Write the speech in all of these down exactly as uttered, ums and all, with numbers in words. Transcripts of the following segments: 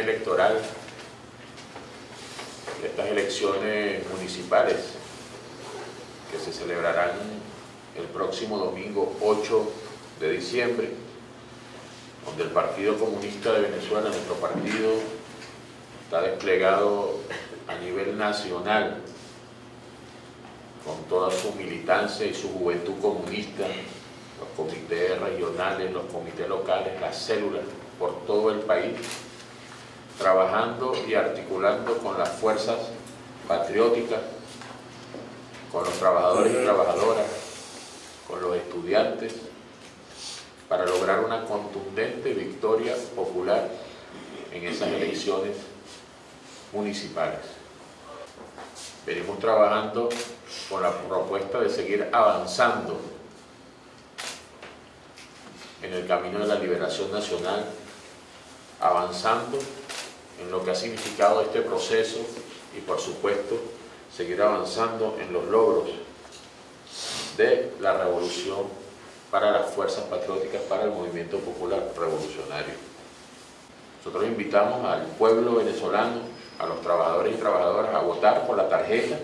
campaña electoral de estas elecciones municipales que se celebrarán el próximo domingo ocho de diciembre, donde el Partido Comunista de Venezuela, nuestro partido, está desplegado a nivel nacional con toda su militancia y su juventud comunista, los comités regionales, los comités locales, las células por todo el país, trabajando y articulando con las fuerzas patrióticas, con los trabajadores y trabajadoras, con los estudiantes, para lograr una contundente victoria popular en esas elecciones municipales. Venimos trabajando con la propuesta de seguir avanzando en el camino de la liberación nacional, avanzando en lo que ha significado este proceso y, por supuesto, seguir avanzando en los logros de la revolución para las fuerzas patrióticas, para el movimiento popular revolucionario. Nosotros invitamos al pueblo venezolano, a los trabajadores y trabajadoras, a votar por la tarjeta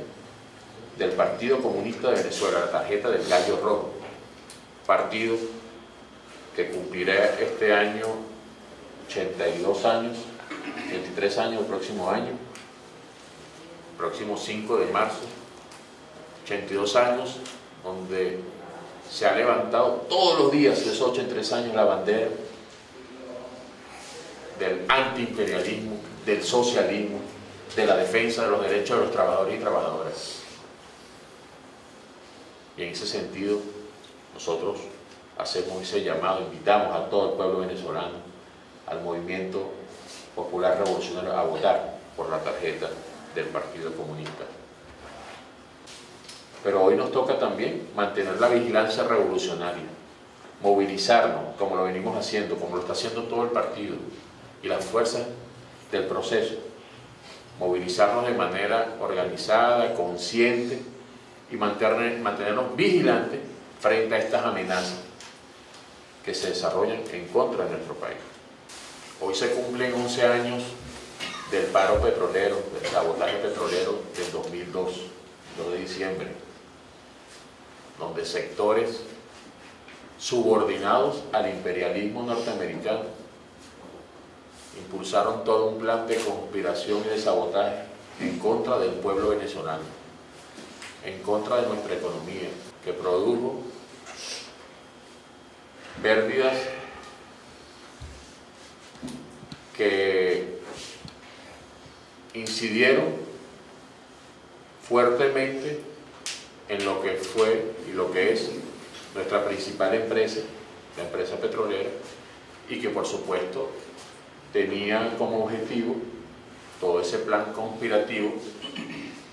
del Partido Comunista de Venezuela, la tarjeta del Gallo Rojo, partido que cumplirá este año ochenta y dos años, ochenta y tres años el próximo año, el próximo cinco de marzo, ochenta y dos años donde se ha levantado todos los días de esos ochenta y tres años la bandera del antiimperialismo, del socialismo, de la defensa de los derechos de los trabajadores y trabajadoras. Y en ese sentido, nosotros hacemos ese llamado, invitamos a todo el pueblo venezolano, al movimiento popular revolucionario, a votar por la tarjeta del Partido Comunista. Pero hoy nos toca también mantener la vigilancia revolucionaria, movilizarnos, como lo venimos haciendo, como lo está haciendo todo el partido y las fuerzas del proceso, movilizarnos de manera organizada, consciente y mantener, mantenernos vigilantes frente a estas amenazas que se desarrollan en contra de nuestro país. Hoy se cumplen once años del paro petrolero, del sabotaje petrolero del dos mil dos, dos de diciembre, donde sectores subordinados al imperialismo norteamericano impulsaron todo un plan de conspiración y de sabotaje en contra del pueblo venezolano, en contra de nuestra economía, que produjo pérdidas que incidieron fuertemente en lo que fue y lo que es nuestra principal empresa, la empresa petrolera, y que por supuesto tenía como objetivo todo ese plan conspirativo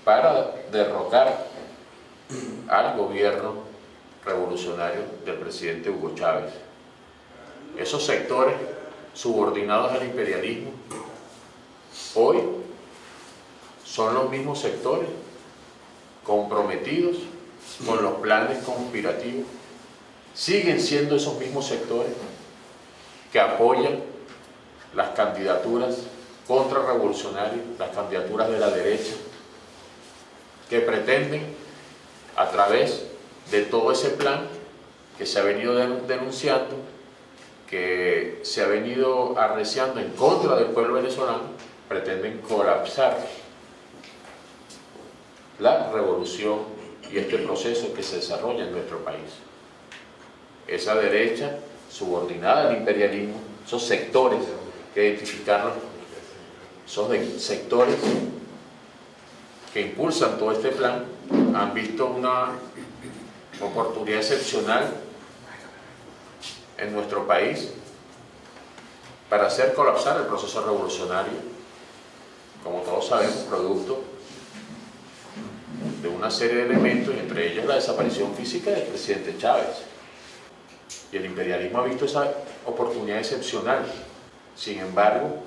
para derrocar al gobierno revolucionario del presidente Hugo Chávez. Esos sectores subordinados al imperialismo hoy son los mismos sectores comprometidos con los planes conspirativos, siguen siendo esos mismos sectores que apoyan las candidaturas contrarrevolucionarias, las candidaturas de la derecha, que pretenden a través de todo ese plan que se ha venido denunciando, que se ha venido arreciando en contra del pueblo venezolano, pretenden colapsar la revolución y este proceso que se desarrolla en nuestro país. Esa derecha subordinada al imperialismo, esos sectores que identificaron, esos sectores que impulsan todo este plan, han visto una oportunidad excepcional en nuestro país para hacer colapsar el proceso revolucionario, como todos sabemos, producto de una serie de elementos, entre ellos la desaparición física del presidente Chávez. Y el imperialismo ha visto esa oportunidad excepcional. Sin embargo,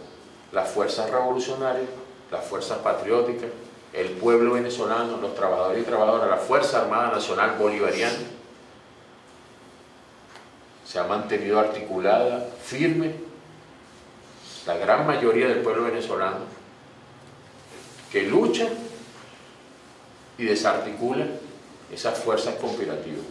las fuerzas revolucionarias, las fuerzas patrióticas, el pueblo venezolano, los trabajadores y trabajadoras, la Fuerza Armada Nacional Bolivariana, se ha mantenido articulada, firme, la gran mayoría del pueblo venezolano, que lucha y desarticula esas fuerzas conspirativas.